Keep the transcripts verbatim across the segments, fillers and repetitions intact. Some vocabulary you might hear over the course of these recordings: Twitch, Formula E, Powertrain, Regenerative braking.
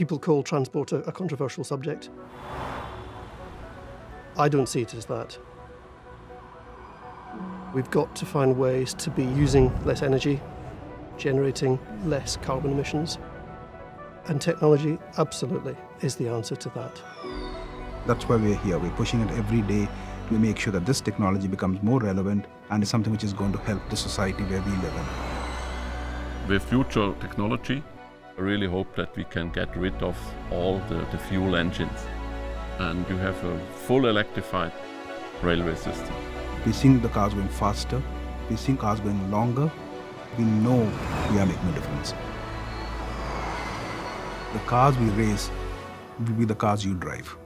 people call transport a, a controversial subject. I don't see it as that. We've got to find ways to be using less energy, generating less carbon emissions. And technology, absolutely, is the answer to that. That's why we're here. We're pushing it every day to make sure that this technology becomes more relevant and is something which is going to help the society where we live in. With future technology, I really hope that we can get rid of all the, the fuel engines and you have a full electrified railway system. We're seeing the cars going faster, we're seeing cars going longer. We know we are making a difference. The cars we race will be the cars you drive.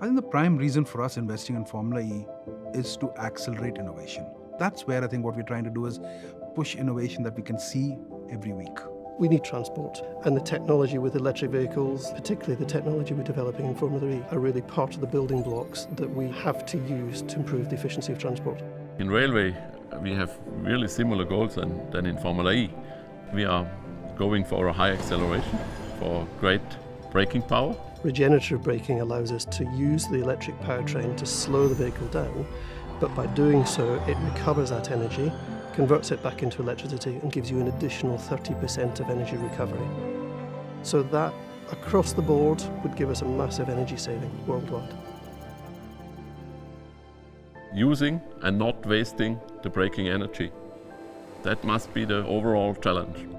I think the prime reason for us investing in Formula E is to accelerate innovation. That's where I think what we're trying to do is push innovation that we can see every week. We need transport, and the technology with electric vehicles, particularly the technology we're developing in Formula E, are really part of the building blocks that we have to use to improve the efficiency of transport. In railway, we have really similar goals than, than in Formula E. We are going for a high acceleration, for great braking power. Regenerative braking allows us to use the electric powertrain to slow the vehicle down, but by doing so, it recovers that energy, converts it back into electricity, and gives you an additional thirty percent of energy recovery. So that, across the board, would give us a massive energy saving worldwide. Using and not wasting the braking energy, that must be the overall challenge.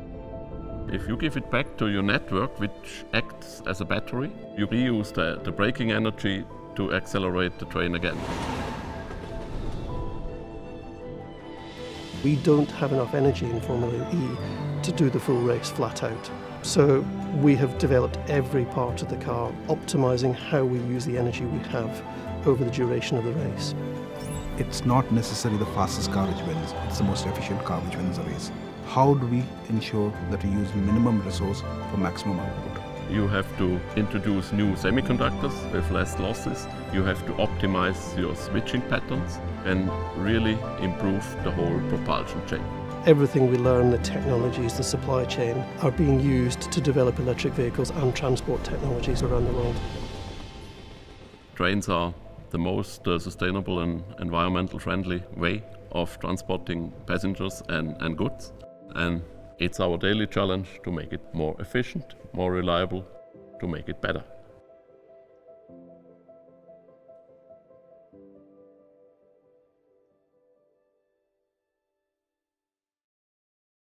If you give it back to your network, which acts as a battery, you reuse the, the braking energy to accelerate the train again. We don't have enough energy in Formula E to do the full race flat out. So we have developed every part of the car, optimizing how we use the energy we have over the duration of the race. It's not necessarily the fastest car which wins, it's the most efficient car which wins the race. How do we ensure that we use minimum resource for maximum output? You have to introduce new semiconductors with less losses. You have to optimize your switching patterns and really improve the whole propulsion chain. Everything we learn, the technologies, the supply chain, are being used to develop electric vehicles and transport technologies around the world. Trains are the most uh, sustainable and environmental friendly way of transporting passengers and, and goods. And it's our daily challenge to make it more efficient, more reliable, to make it better.